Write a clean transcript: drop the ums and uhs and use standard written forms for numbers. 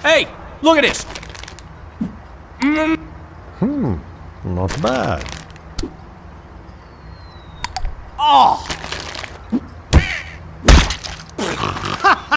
Hey, look at this. Not bad.